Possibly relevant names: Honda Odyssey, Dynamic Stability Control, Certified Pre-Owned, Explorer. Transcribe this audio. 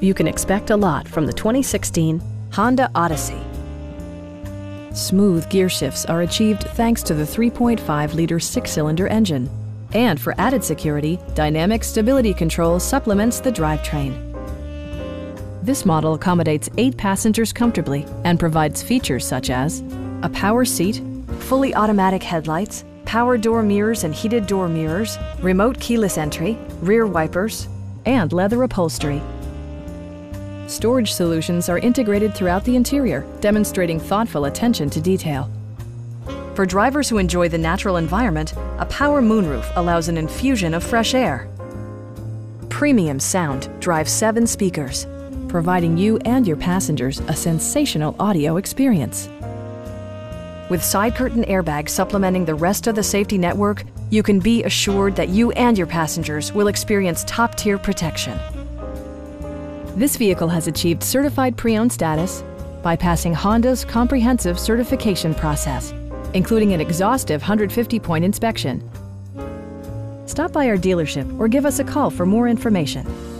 You can expect a lot from the 2016 Honda Odyssey. Smooth gear shifts are achieved thanks to the 3.5-liter six-cylinder engine. And for added security, Dynamic Stability Control supplements the drivetrain. This model accommodates 8 passengers comfortably and provides features such as a power seat, fully automatic headlights, power door mirrors and heated door mirrors, remote keyless entry, rear wipers, and leather upholstery. Storage solutions are integrated throughout the interior, demonstrating thoughtful attention to detail. For drivers who enjoy the natural environment, a power moonroof allows an infusion of fresh air. Premium sound drives 7 speakers, providing you and your passengers a sensational audio experience. With side curtain airbags supplementing the rest of the safety network, you can be assured that you and your passengers will experience top-tier protection. This vehicle has achieved certified pre-owned status, bypassing Honda's comprehensive certification process, including an exhaustive 150-point inspection. Stop by our dealership or give us a call for more information.